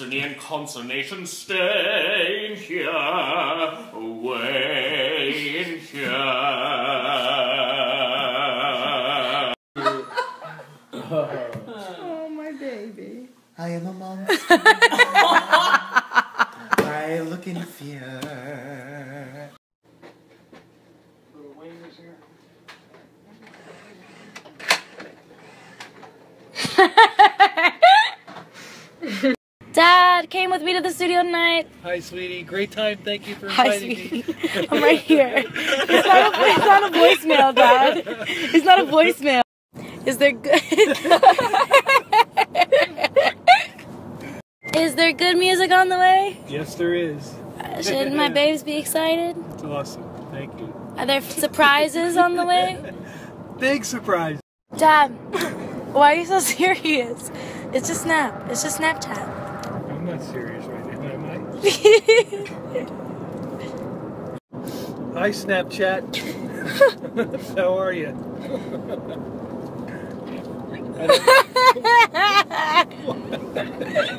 and consternation, stay in here, away in here. Oh, my baby. I am a monster. I look in fear. Little Wayne is here. Dad came with me to the studio tonight. Hi, sweetie. Great time. Thank you for inviting me. I'm right here. It's not a voicemail, Dad. It's not a voicemail. Is there good music on the way? Yes, there is. Should my babes be excited? It's awesome. Thank you. Are there surprises on the way? Big surprise. Dad, why are you so serious? It's just Snap. It's just Snapchat. I'm not serious right now, am I? Hi, Snapchat. How are you?